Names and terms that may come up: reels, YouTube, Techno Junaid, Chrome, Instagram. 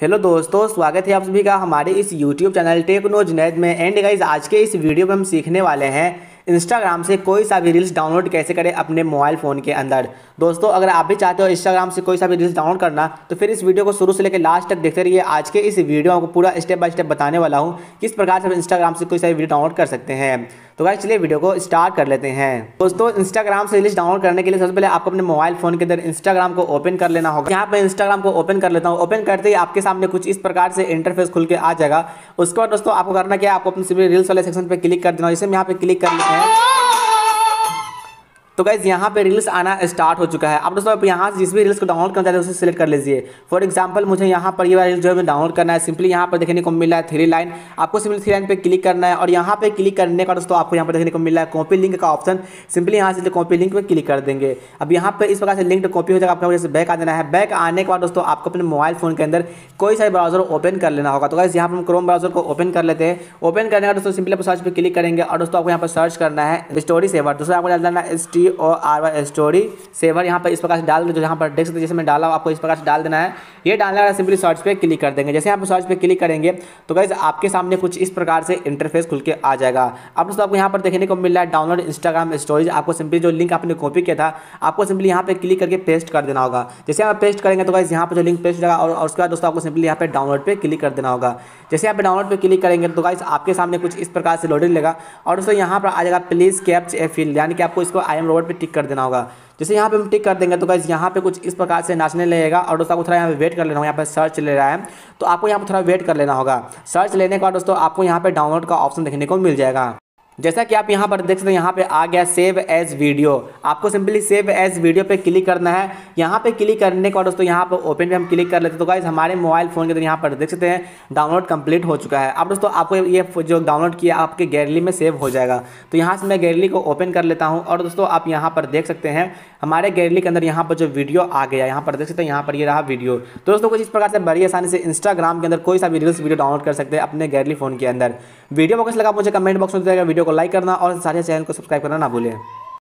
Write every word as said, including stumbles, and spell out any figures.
Hello दोस्तों, स्वागत है आप सभी का हमारे इस YouTube चैनल टेक्नो जुनैद में। एंड गाइज आज के इस वीडियो में हम सीखने वाले हैं Instagram से कोई सा भी रील्स डाउनलोड कैसे करें अपने मोबाइल फ़ोन के अंदर। दोस्तों अगर आप भी चाहते हो Instagram से कोई सा भी रील्स डाउनलोड करना तो फिर इस वीडियो को शुरू से लेकर लास्ट तक देखते रहिए। आज के इस वीडियो में आपको पूरा स्टेप बाय स्टेप बताने वाला हूँ किस प्रकार से हम Instagram से कोई सा भी वीडियो डाउनलोड कर सकते हैं। तो गाइस चलिए वीडियो को स्टार्ट कर लेते हैं। दोस्तों Instagram से रील्स डाउनलोड करने के लिए सबसे पहले आपको अपने मोबाइल फ़ोन के अंदर Instagram को ओपन कर लेना होगा। यहाँ पे Instagram को ओपन कर लेता हूँ। ओपन करते ही आपके सामने कुछ इस प्रकार से इंटरफेस खुल के आ जाएगा। उसके बाद दोस्तों आपको करना क्या है, आपको अपने रील्स वाले सेक्शन पर क्लिक कर देना होगा। जैसे हम यहाँ पे क्लिक कर लेते हैं तो गाइज यहाँ पे रील्स आना स्टार्ट हो चुका है। आप दोस्तों आप यहाँ से जिस भी रील्स को डाउनलोड करना चाहते हैं उसे सेलेक्ट कर लीजिए। फॉर एग्जांपल मुझे यहाँ पर ये वाला रील्स जो है डाउनलोड करना है। सिंपली यहाँ पर देखने को मिल रहा है थ्री लाइन, आपको सिंपली थ्री लाइन पे क्लिक करना है। और यहाँ पे क्लिक करने का दोस्तों आपको यहाँ पर देखने को मिल रहा है कॉपी लिंक का ऑप्शन। सिंपली यहाँ से कॉपी लिंक पर क्लिक कर देंगे। अब यहाँ पर इस प्रकार से लिंक कॉपी हो जाएगा, आपको जैसे बैक आ जाना है। बैक आने के बाद दोस्तों आपको अपने मोबाइल फोन के अंदर कोई सा ब्राउजर ओपन कर लेना होगा। तो गाइज यहाँ पर हम क्रोम ब्राउजर को ओपन कर लेते हैं। ओपन करने का दोस्तों सिंपली आप सर्च पर क्लिक करेंगे और दोस्तों आपको यहाँ पर सर्च करना है स्टोरी सेवर। दोस्तों आपको डाल देना एस टी और आर वाई स्टोरी सेवर। यहाँ पर इस प्रकार से डाल दो, जो यहाँ पर देख सकते हैं जैसे मैं डाला हूँ, आपको इस प्रकार से डाल देना है। ये डालने वाला सिंपली सर्च पे क्लिक कर देंगे। जैसे यहाँ पर सर्च पे क्लिक करेंगे तो गाइस आपके सामने कुछ इस प्रकार से इंटरफेस खुल के आ जाएगा। अब दोस्तों आपको यहाँ पर देखने को मिल रहा है डाउनलोड इंस्टाग्राम स्टोरीज। आपको सिंपली जो लिंक आपने कॉपी किया था आपको सिंपली यहाँ पर क्लिक करके पेस्ट कर देना होगा। जैसे यहाँ पर पेस्ट करेंगे तो गाइस यहाँ पर जो लिंक पेस्ट हो जाएगा और उसके बाद दोस्तों आपको सिंपली यहाँ पर डाउनलोड पर क्लिक कर देना होगा। जैसे यहाँ पर डाउनलोड पर क्लिक करेंगे तो गाइस आपके सामने कुछ इस प्रकार से लोडिंग लेगा और दोस्तों यहाँ पर आ जाएगा प्लीज कैप्च ए फील, यानी कि आपको इसको आई एम रोबोट पे टिक कर देना होगा। जैसे यहाँ पे हम टिक कर देंगे तो गाइस यहाँ पे कुछ इस प्रकार से नाचने लगेगा और दोस्तों आपको थोड़ा यहाँ पे वेट कर लेना होगा। यहाँ पे सर्च चल रहा है तो आपको यहाँ पे थोड़ा वेट कर लेना होगा। सर्च लेने के बाद दोस्तों आपको यहाँ पे डाउनलोड का ऑप्शन देखने को मिल जाएगा। जैसा कि आप यहाँ पर देख सकते हैं यहाँ पे आ गया सेव एज वीडियो। आपको सिंपली सेव एज वीडियो पे क्लिक करना है। यहाँ पे क्लिक करने के बाद दोस्तों यहाँ पर ओपन पे हम क्लिक कर लेते हैं। तो गाइस हमारे मोबाइल फ़ोन के अंदर यहाँ पर देख सकते हैं डाउनलोड कंप्लीट हो चुका है। अब दोस्तों आपको ये जो डाउनलोड किया आपके गैलरी में सेव हो जाएगा। तो यहाँ से मैं गैलरी को ओपन कर लेता हूँ और दोस्तों आप यहाँ पर देख सकते हैं हमारे गैलरी के अंदर यहाँ पर जो वीडियो आ गया, यहाँ पर देख सकते हैं यहाँ पर ये रहा वीडियो। तो दोस्तों कुछ इस प्रकार से बड़ी आसानी से इंस्टाग्राम के अंदर कोई सा भी रील्स वीडियो डाउनलोड कर सकते हैं अपने गैलरी फ़ोन के अंदर। वीडियो को कैसा लगा मुझे कमेंट बॉक्स में बताइएगा। वीडियो को लाइक करना और सारे चैनल को सब्सक्राइब करना ना भूलें।